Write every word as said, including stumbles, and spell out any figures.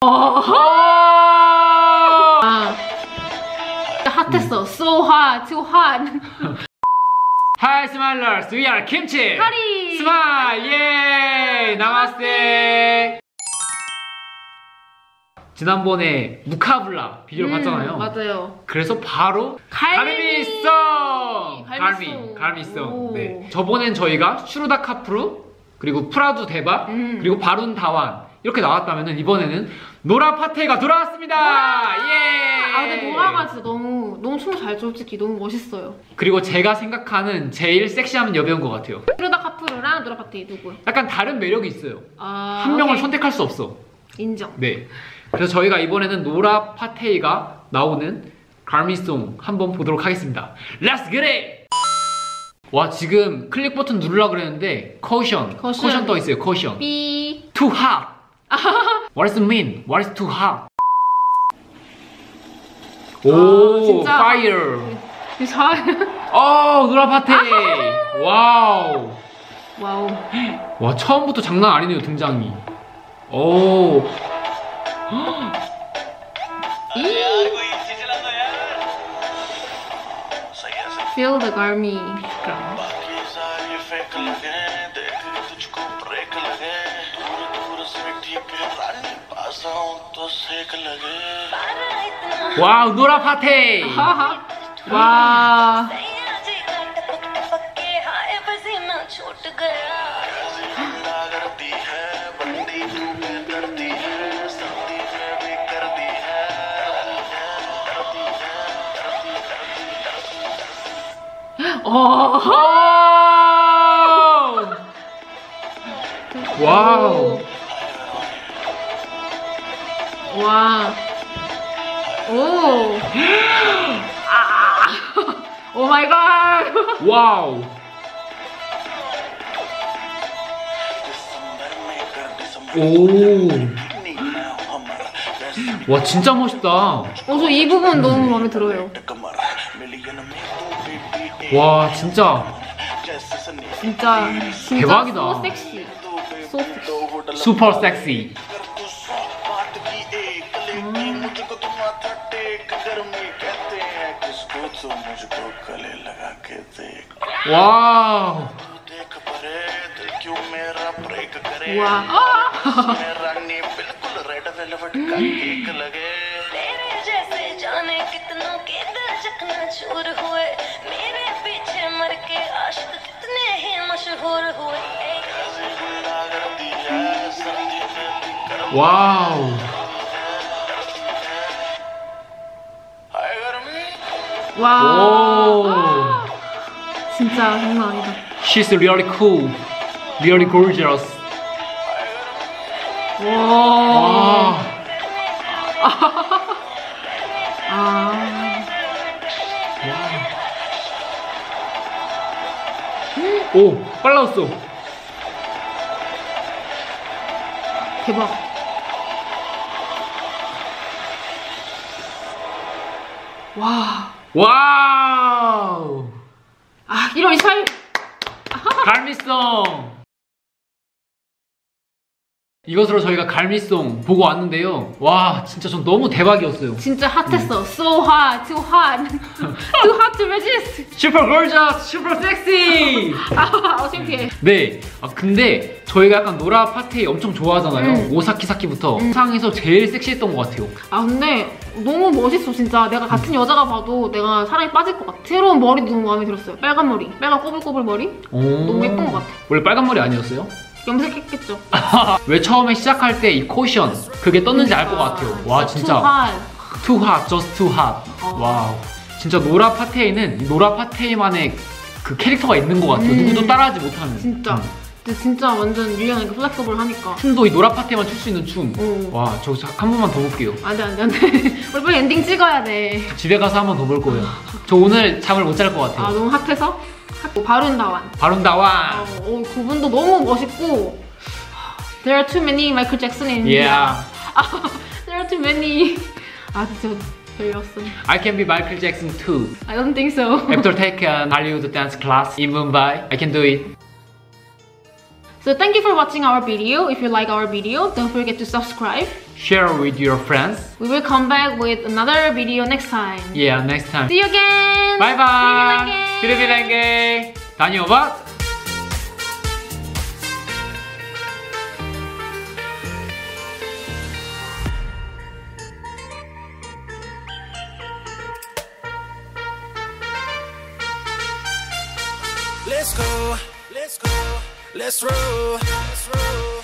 아, 핫했어. So hot, too hot. Hi smilers, we are Kimchi. 하리. Smile, yeah. 나마스테. 지난번에 무카블라 비디오를 음, 봤잖아요. 맞아요. 그래서 바로 갈미송. 갈미, 갈미송. 네. 저번엔 저희가 슈르다 카프루 그리고 프라두 대바 음. 그리고 바룬 다완. 이렇게 나왔다면은 이번에는 노라 파테이가 돌아왔습니다. 예. 아 근데 노라가 진짜 너무 너무 춤 잘 춰. 솔직히 너무 멋있어요. 그리고 제가 생각하는 제일 섹시한 여배우인 것 같아요. 슈르다 카프루랑 노라 파테이 누구요? 약간 다른 매력이 있어요. 아, 한 명을 오케이. 선택할 수 없어. 인정. 네. 그래서 저희가 이번에는 노라 파테이가 나오는 가미송 한번 보도록 하겠습니다. Let's get it. 와 지금 클릭 버튼 누르려고 그랬는데 caution, caution 떠 있어요. caution. B. Too hot. What is mean? What is too hot? 오, 진짜. Fire. 오, 노라 파테이. 와우. 와우. 와, 처음부터 장난 아니네요, 등장이. 오. Feel the Garmi. 와우 노라 파테이. 와. 와우. 와. 오. 아. 오 마이 갓. 와우. 오. 와, 진짜 멋있다. 어, 저 이 부분 너무 마음에 들어요. 와, 진짜. 진짜, 진짜 대박이다. So sexy. So sexy. Super sexy. 와우. 와. 와우. 와우. 아, 진짜 장난 아니다. She's really cool, really gorgeous. 와. 아. 오, 빨라졌어. 대박. 와. 와우. 아, 일월 이십사일. 갈미송. 이것으로 저희가 갈미송 보고 왔는데요. 와, 진짜 전 너무 대박이었어요. 진짜 핫했어. 음. So hot, too hot, too hot to resist. Super gorgeous, super sexy. 아, 어색해. 네, 아, 근데 저희가 약간 노라 파테이 엄청 좋아하잖아요. 음. 오사키사키부터 음. 상에서 제일 섹시했던 것 같아요. 아, 근데 너무 멋있어 진짜. 내가 같은 여자가 봐도 내가 사랑에 빠질 것 같아. 새로운 머리도 너무 마음에 들었어요. 빨간 머리, 빨간 꼬불꼬불 머리. 너무 예쁜 것 같아. 원래 빨간 머리 아니었어요? 염색했겠죠. 왜 처음에 시작할 때 이 코션 그게 떴는지 알 것 같아요. 와 진짜 Too hot, just too hot. 어. 와우 진짜 노라 파테이는 노라 파테이만의 그 캐릭터가 있는 것 같아요. 음. 누구도 따라하지 못하는 진짜. 음. 근데 진짜 완전 유리하니까 플렉서블 하니까 춤도 이 노라 파테만 출 수 있는 춤. 와 저거 한 번만 더 볼게요. 안돼 안돼 안돼. 우리 빨리 엔딩 찍어야 돼. 집에 가서 한 번 더 볼 거예요. 저 오늘 잠을 못 잘 것 같아요. 아 너무 핫해서? 핫. 바룬 다완. 바룬 다완. 어, 그분도 너무 멋있고. There are too many Michael Jackson in India. Yeah. There are too many. 아 진짜 별로였어. I can be Michael Jackson too. I don't think so. After taking Hollywood dance class in Mumbai, I can do it. So thank you for watching our video. If you like our video, don't forget to subscribe. Share with your friends. We will come back with another video next time. Yeah, next time. See you again. Bye bye. 비르비랭게 다녀와. Let's go. Let's go. Let's roll. Let's roll.